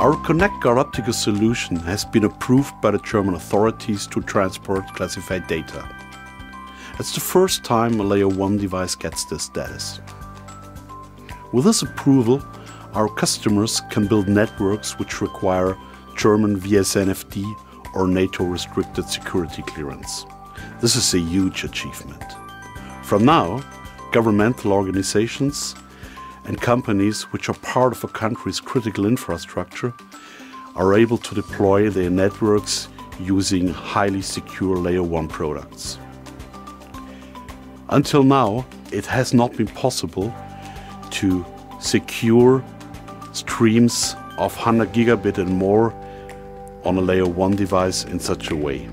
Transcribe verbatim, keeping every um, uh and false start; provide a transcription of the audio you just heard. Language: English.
Our ConnectGuard optical solution has been approved by the German authorities to transport classified data. It's the first time a Layer one device gets this status. With this approval, our customers can build networks which require German V S N F D or NATO restricted security clearance. This is a huge achievement. From now, governmental organizations and companies which are part of a country's critical infrastructure are able to deploy their networks using highly secure Layer one products. Until now, it has not been possible to secure streams of one hundred gigabit and more on a Layer one device in such a way.